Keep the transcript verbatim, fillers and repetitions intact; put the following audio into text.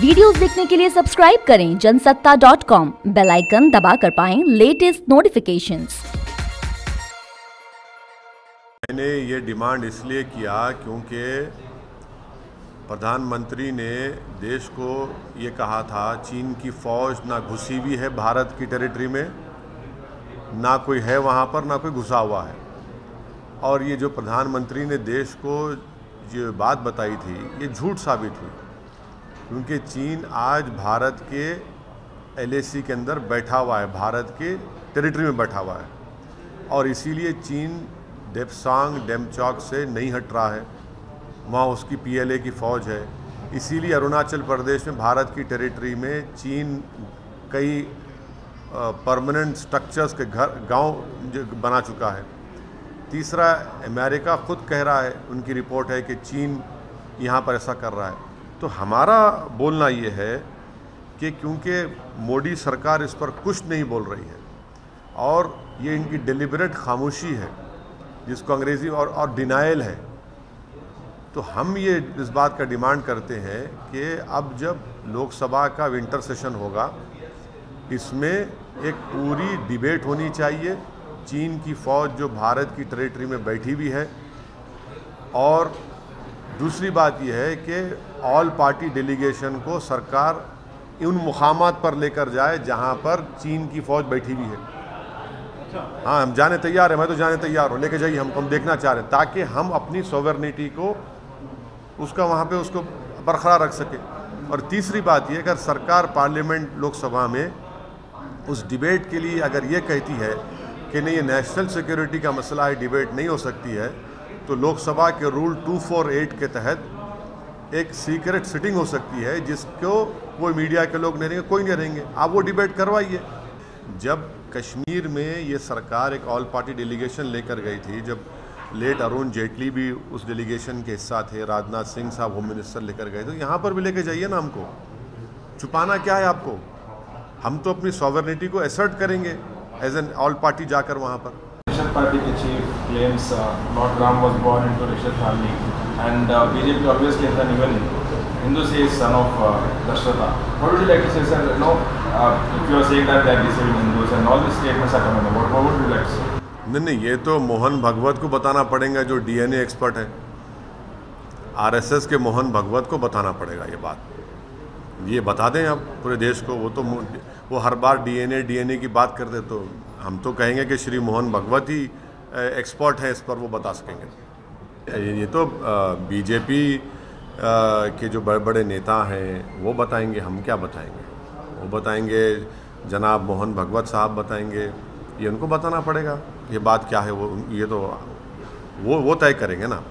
Videos देखने के लिए सब्सक्राइब करें Jansatta dot com bell icon दबा कर पाएं लेटेस्ट नोटिफिकेशंस। मैंने ये डिमांड इसलिए किया क्योंकि प्रधानमंत्री ने देश को ये कहा था चीन की फौज ना घुसी हुई है भारत की टेरिटरी में, ना कोई है वहाँ पर, ना कोई घुसा हुआ है। और ये जो प्रधानमंत्री ने देश को जो बात बताई थी ये झूठ साबित हुई, क्योंकि चीन आज भारत के एल ए सी के अंदर बैठा हुआ है, भारत के टेरिटरी में बैठा हुआ है। और इसीलिए चीन डेपसांग डेमचौक से नहीं हट रहा है, वहाँ उसकी पी एल ए की फ़ौज है। इसीलिए अरुणाचल प्रदेश में भारत की टेरिटरी में चीन कई परमानेंट स्ट्रक्चर्स के घर गांव बना चुका है। तीसरा, अमेरिका खुद कह रहा है, उनकी रिपोर्ट है कि चीन यहाँ पर ऐसा कर रहा है। तो हमारा बोलना ये है कि क्योंकि मोदी सरकार इस पर कुछ नहीं बोल रही है और ये इनकी डिलिबरेट खामोशी है जिसको अंग्रेज़ी और, और डिनायल है, तो हम ये इस बात का डिमांड करते हैं कि अब जब लोकसभा का विंटर सेशन होगा इसमें एक पूरी डिबेट होनी चाहिए। चीन की फ़ौज जो भारत की टेरिटरी में बैठी हुई है, और दूसरी बात यह है कि ऑल पार्टी डेलीगेशन को सरकार उन मुकामात पर लेकर जाए जहां पर चीन की फ़ौज बैठी हुई है। हाँ, हम जाने तैयार हैं, मैं तो जाने तैयार हूँ, लेके जाइए, हम हम देखना चाह रहे हैं, ताकि हम अपनी सॉवरेनिटी को उसका वहाँ पे उसको बरकरार रख सके। और तीसरी बात ये, अगर सरकार पार्लियामेंट लोकसभा में उस डिबेट के लिए अगर ये कहती है कि नहीं ये नेशनल सिक्योरिटी का मसला है, डिबेट नहीं हो सकती है, तो लोकसभा के रूल दो सौ अड़तालीस के तहत एक सीक्रेट सिटिंग हो सकती है जिसको वो मीडिया के लोग नहीं रहेंगे, कोई नहीं रहेंगे, आप वो डिबेट करवाइए। जब कश्मीर में ये सरकार एक ऑल पार्टी डेलीगेशन लेकर गई थी, जब लेट अरुण जेटली भी उस डेलीगेशन के हिस्सा थे, राजनाथ सिंह साहब होम मिनिस्टर लेकर गए, तो यहाँ पर भी लेके जाइए ना, हमको छुपाना क्या है आपको? हम तो अपनी सॉवरेनिटी को असर्ट करेंगे एज एन ऑल पार्टी जाकर वहाँ पर। नेशनल पार्टी के chief claims not Ram was born into Dasharath family and BJP always claims that even Hindu says son of uh, Dashrata. What would you like to say, sir? You know, uh, if you are saying that they are deceiving Hindus and all these statements are coming about, what would you like to say? नहीं नहीं, ये तो मोहन भगवत को बताना पड़ेगा जो D N A expert है। R S S के मोहन भगवत को बताना पड़ेगा ये बात, ये बता दें आप पूरे देश को। वो तो वो हर बार D N A D N A की बात करते, तो हम तो कहेंगे कि श्री मोहन भगवत ही एक्सपर्ट हैं इस पर, वो बता सकेंगे। ये तो बीजेपी के जो बड़े बड़े नेता हैं वो बताएंगे, हम क्या बताएंगे? वो बताएंगे जनाब मोहन भगवत साहब बताएंगे, ये उनको बताना पड़ेगा ये बात क्या है। वो ये तो वो वो तय करेंगे ना।